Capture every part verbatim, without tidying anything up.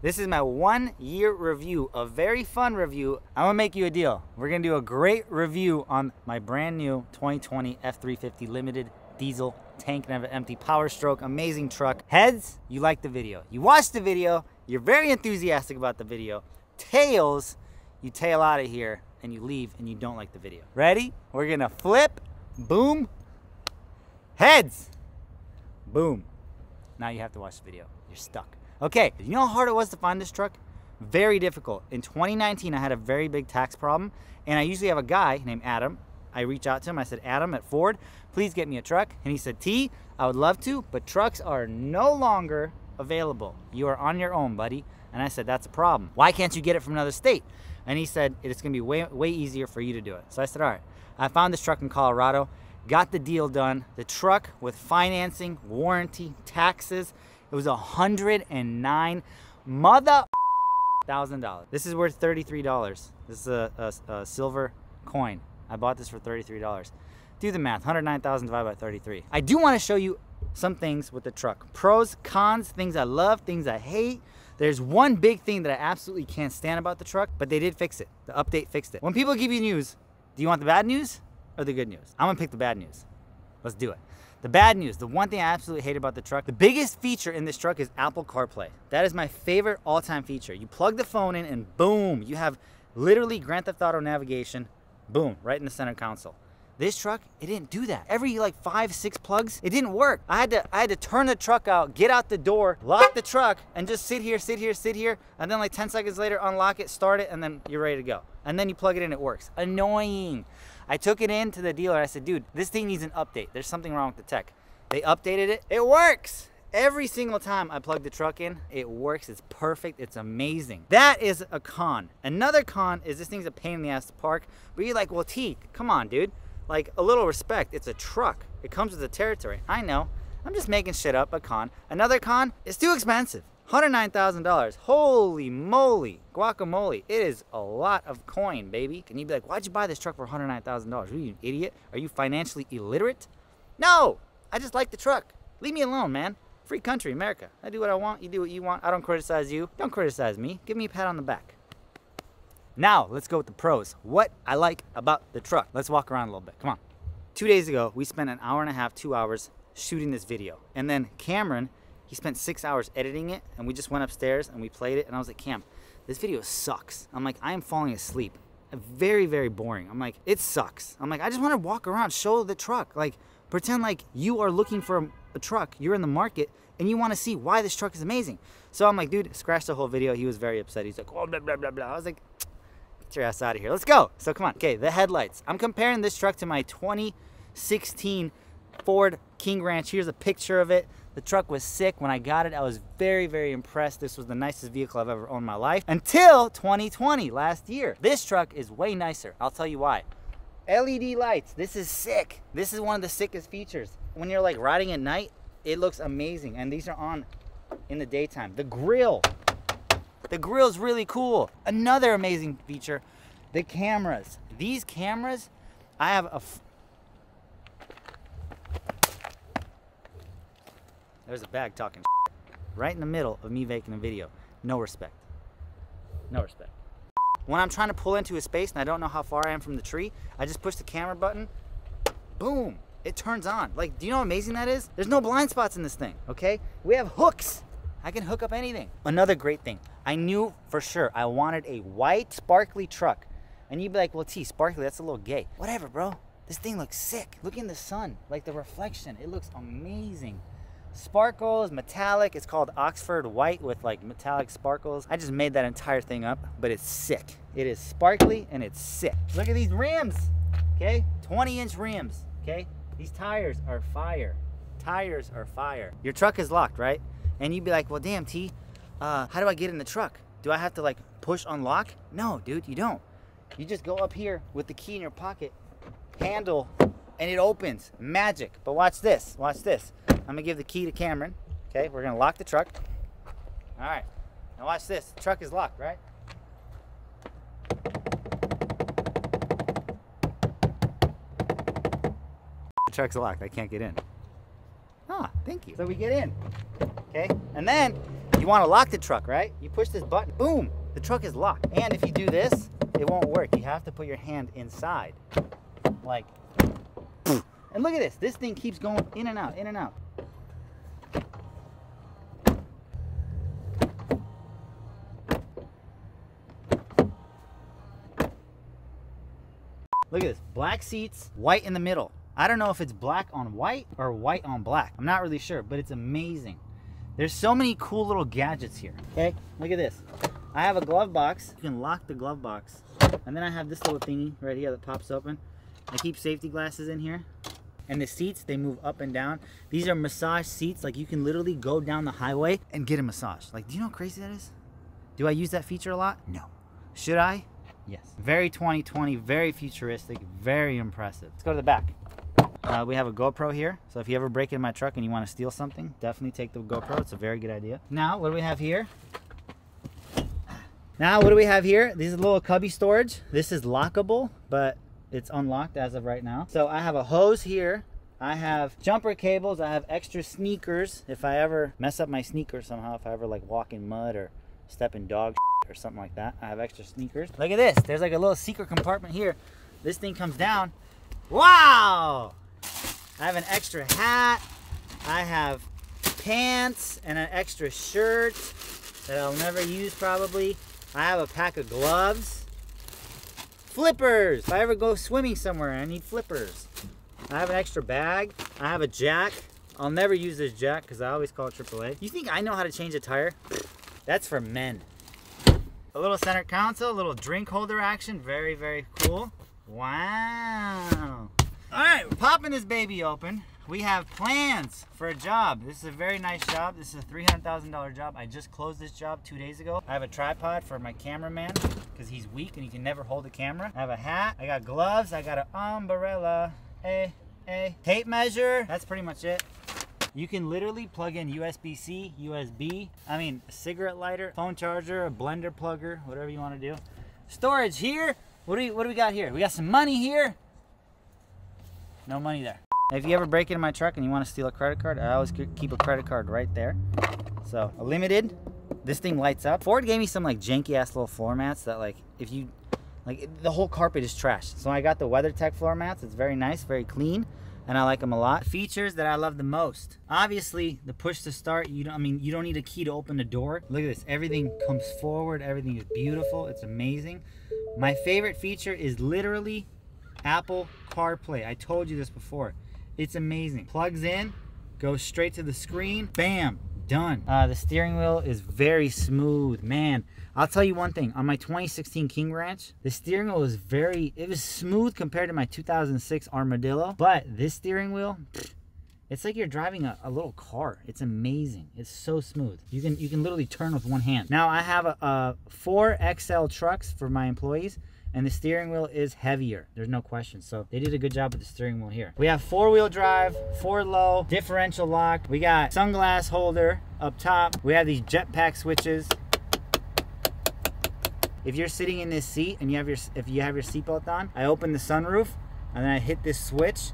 This is my one year review, a very fun review. I'm gonna make you a deal. We're gonna do a great review on my brand new twenty twenty F three fifty Limited diesel tank and have an empty Powerstroke, amazing truck. Heads, you like the video. You watch the video, you're very enthusiastic about the video. Tails, you tail out of here and you leave and you don't like the video. Ready? We're gonna flip, boom, heads, boom. Now you have to watch the video. You're stuck. Okay, you know how hard it was to find this truck? Very difficult. In twenty nineteen, I had a very big tax problem, and I usually have a guy named Adam. I reach out to him, I said, Adam at Ford, please get me a truck. And he said, T, I would love to, but trucks are no longer available. You are on your own, buddy. And I said, that's a problem. Why can't you get it from another state? And he said, it's gonna be way, way easier for you to do it. So I said, all right. I found this truck in Colorado, got the deal done. The truck with financing, warranty, taxes, it was one hundred nine mother thousand dollars. This is worth thirty-three dollars. This is a, a, a silver coin. I bought this for thirty-three dollars. Do the math, one hundred nine thousand divided by thirty-three. I do want to show you some things with the truck. Pros, cons, things I love, things I hate. There's one big thing that I absolutely can't stand about the truck, but they did fix it. The update fixed it. When people give you news, do you want the bad news or the good news? I'm gonna pick the bad news. Let's do it. The bad news, the one thing I absolutely hate about the truck, the biggest feature in this truck is Apple CarPlay. That is my favorite all-time feature. You plug the phone in and boom, you have literally Grand Theft Auto navigation, boom, right in the center console. This truck, it didn't do that. Every like five, six plugs, it didn't work. I had to I had to turn the truck out, get out the door, lock the truck, and just sit here, sit here, sit here, and then like ten seconds later, unlock it, start it, and then you're ready to go. And then you plug it in, it works. Annoying. I took it in to the dealer, I said, dude, this thing needs an update. There's something wrong with the tech. They updated it, it works. Every single time I plug the truck in, it works, it's perfect, it's amazing. That is a con. Another con is this thing's a pain in the ass to park, but you're like, well, T, come on, dude. Like, a little respect, it's a truck. It comes with the territory. I know, I'm just making shit up, a con. Another con, it's too expensive. one hundred nine thousand dollars, holy moly, guacamole. It is a lot of coin, baby. And you'd be like, why'd you buy this truck for one hundred nine thousand dollars? Are you an idiot? Are you financially illiterate? No, I just like the truck. Leave me alone, man. Free country, America. I do what I want, you do what you want. I don't criticize you, don't criticize me. Give me a pat on the back. Now, let's go with the pros. What I like about the truck. Let's walk around a little bit, come on. Two days ago, we spent an hour and a half, two hours shooting this video. And then Cameron, he spent six hours editing it, and we just went upstairs and we played it, and I was like, Cam, this video sucks. I'm like, I am falling asleep. Very, very boring. I'm like, it sucks. I'm like, I just wanna walk around, show the truck. Like, pretend like you are looking for a, a truck, you're in the market, and you wanna see why this truck is amazing. So I'm like, dude, scratch the whole video. He was very upset. He's like, oh, blah, blah, blah, blah. I was like, get your ass out of here. Let's go. So come on. Okay, the headlights. I'm comparing this truck to my twenty sixteen Ford King Ranch. Here's a picture of it. The truck was sick. When I got it, I was very, very impressed. This was the nicest vehicle I've ever owned in my life until twenty twenty, last year. This truck is way nicer. I'll tell you why. L E D lights. This is sick. This is one of the sickest features. When you're like riding at night, it looks amazing. And these are on in the daytime. The grill. The grill's really cool. Another amazing feature, the cameras. These cameras, I have a... F There's a bag talking right in the middle of me making a video. No respect. No respect. When I'm trying to pull into a space and I don't know how far I am from the tree, I just push the camera button, boom, it turns on. Like, do you know how amazing that is? There's no blind spots in this thing, okay? We have hooks. I can hook up anything. Another great thing, I knew for sure I wanted a white sparkly truck. And you'd be like, well, T, sparkly, that's a little gay. Whatever, bro, this thing looks sick. Look in the sun, like the reflection, it looks amazing. Sparkles, metallic, it's called Oxford white with like metallic sparkles. I just made that entire thing up, but it's sick. It is sparkly and it's sick. Look at these rims, okay? twenty inch rims, okay? These tires are fire. Tires are fire. Your truck is locked, right? And you'd be like, well, damn, T, uh, how do I get in the truck? Do I have to like push unlock? No, dude, you don't. You just go up here with the key in your pocket, handle, and it opens. Magic. But watch this, watch this. I'm gonna give the key to Cameron. Okay, we're gonna lock the truck. All right, now watch this. The truck is locked, right? The truck's locked, I can't get in. Ah, thank you. So we get in. Okay, and then you want to lock the truck, right? You push this button, boom, the truck is locked. And if you do this, it won't work. You have to put your hand inside, like, and look at this. This thing keeps going in and out, in and out. Look at this, black seats, white in the middle. I don't know if it's black on white or white on black. I'm not really sure, but it's amazing. There's so many cool little gadgets here. Okay, look at this. I have a glove box. You can lock the glove box. And then I have this little thingy right here that pops open. I keep safety glasses in here. And the seats, they move up and down. These are massage seats. Like, you can literally go down the highway and get a massage. Like, do you know how crazy that is? Do I use that feature a lot? No. Should I? Yes. Very twenty twenty, very futuristic, very impressive. Let's go to the back. Uh, we have a GoPro here, so if you ever break in my truck and you want to steal something, definitely take the GoPro. It's a very good idea. Now, what do we have here? Now, what do we have here? This is a little cubby storage. This is lockable, but it's unlocked as of right now. So I have a hose here. I have jumper cables. I have extra sneakers. If I ever mess up my sneakers somehow, if I ever like walk in mud or step in dog shit or something like that, I have extra sneakers. Look at this. There's like a little secret compartment here. This thing comes down. Wow! I have an extra hat, I have pants, and an extra shirt that I'll never use probably. I have a pack of gloves. Flippers! If I ever go swimming somewhere, I need flippers. I have an extra bag. I have a jack. I'll never use this jack because I always call it triple A. You think I know how to change a tire? That's for men. A little center console, a little drink holder action. Very, very cool. Wow! All right, we're popping this baby open. We have plans for a job. This is a very nice job. This is a three hundred thousand dollar job. I just closed this job two days ago. I have a tripod for my cameraman because he's weak and he can never hold a camera. I have a hat. I got gloves. I got an umbrella. Hey, hey. Tape measure. That's pretty much it. You can literally plug in U S B C, U S B. I mean, a cigarette lighter, phone charger, a blender plugger, whatever you want to do. Storage here. What do we, what do we got here? We got some money here. No money there. If you ever break into my truck and you want to steal a credit card, I always keep a credit card right there. So, a Limited. This thing lights up. Ford gave me some like janky ass little floor mats that like, if you, like the whole carpet is trashed. So I got the WeatherTech floor mats. It's very nice, very clean, and I like them a lot. Features that I love the most. Obviously, the push to start, you don't, I mean, you don't need a key to open the door. Look at this, everything comes forward. Everything is beautiful, it's amazing. My favorite feature is literally Apple CarPlay. I told you this before. It's amazing. Plugs in, goes straight to the screen. Bam, done. Uh, the steering wheel is very smooth, man. I'll tell you one thing. On my twenty sixteen King Ranch, the steering wheel was very, it was smooth compared to my two thousand six Armadillo. But this steering wheel, pfft, it's like you're driving a, a little car. It's amazing. It's so smooth. You can you can literally turn with one hand. Now I have a, a four X L trucks for my employees. And the steering wheel is heavier. There's no question. So they did a good job with the steering wheel here. We have four-wheel drive, four low, differential lock. We got sunglass holder up top. We have these jetpack switches. If you're sitting in this seat and you have your if you have your seatbelt on, I open the sunroof and then I hit this switch,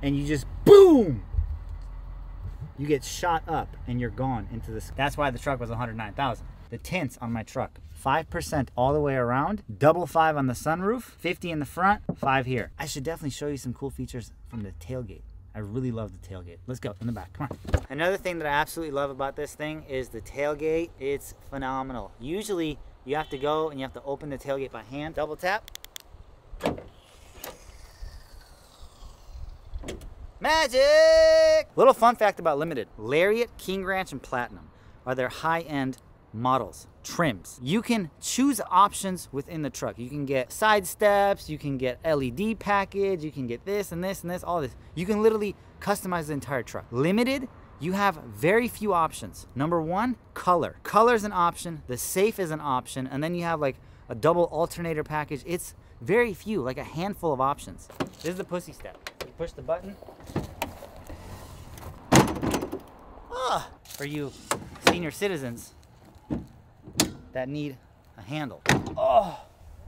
and you just boom. You get shot up and you're gone into the sky. That's why the truck was one hundred nine thousand dollars. The tints on my truck. five percent all the way around, double five on the sunroof, fifty in the front, five here. I should definitely show you some cool features from the tailgate. I really love the tailgate. Let's go in the back, come on. Another thing that I absolutely love about this thing is the tailgate. It's phenomenal. Usually you have to go and you have to open the tailgate by hand. Double tap. Magic! Little fun fact about Limited. Lariat, King Ranch, and Platinum are their high-end models, trims. You can choose options within the truck. You can get side steps, you can get L E D package, you can get this and this and this, all this. You can literally customize the entire truck. Limited, you have very few options. Number one, color. Color is an option, the safe is an option, and then you have like a double alternator package. It's very few, like a handful of options. This is the pussy step. You push the button. Ah, for you senior citizens that need a handle. Oh,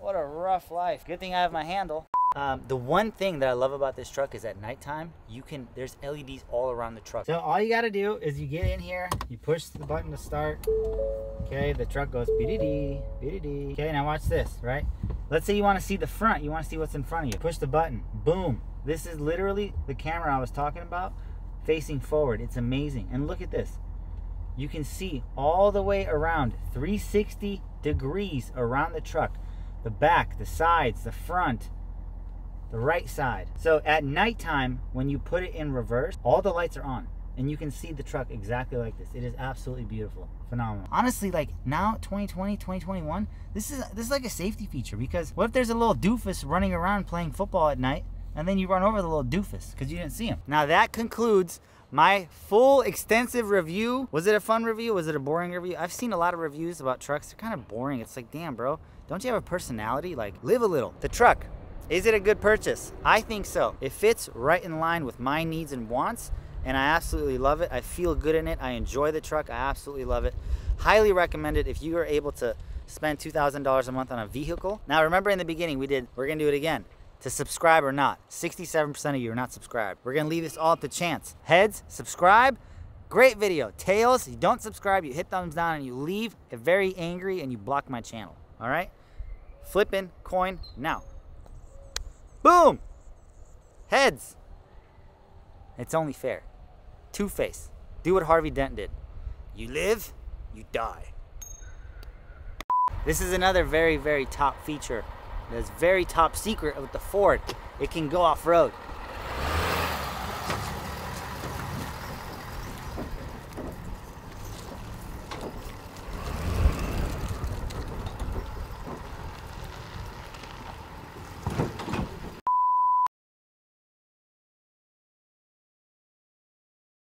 what a rough life. Good thing I have my handle. Um, the one thing that I love about this truck is at nighttime, you can, there's L E Ds all around the truck. So all you gotta do is you get in here, you push the button to start. Okay, the truck goes B D D, B D D. Okay, now watch this, right? Let's say you wanna see the front, you wanna see what's in front of you. Push the button, boom. This is literally the camera I was talking about, facing forward. It's amazing. And look at this. You can see all the way around, three sixty degrees around the truck. The back, the sides, the front, the right side. So at nighttime, when you put it in reverse, all the lights are on and you can see the truck exactly like this. It is absolutely beautiful, phenomenal. Honestly, like now, twenty twenty, twenty twenty-one, this is, this is like a safety feature, because what if there's a little doofus running around playing football at night and then you run over the little doofus because you didn't see him? Now that concludes my full extensive review. Was it a fun review? Was it a boring review? I've seen a lot of reviews about trucks. They're kind of boring. It's like, damn bro, don't you have a personality? Like live a little. The truck. Is it a good purchase? I think so. It fits right in line with my needs and wants, and I absolutely love it. I feel good in it. I enjoy the truck. I absolutely love it. Highly recommend it if you are able to spend two thousand dollars a month on a vehicle. Now remember in the beginning we did, we're gonna do it again. To subscribe or not, sixty-seven percent of you are not subscribed. We're gonna leave this all up to chance. Heads, subscribe. Great video. Tails, you don't subscribe, you hit thumbs down and you leave very angry and you block my channel, all right? Flipping coin now. Boom! Heads! It's only fair. Two-Face. Do what Harvey Dent did. You live, you die. This is another very, very top feature. That's very top secret with the Ford. It can go off-road.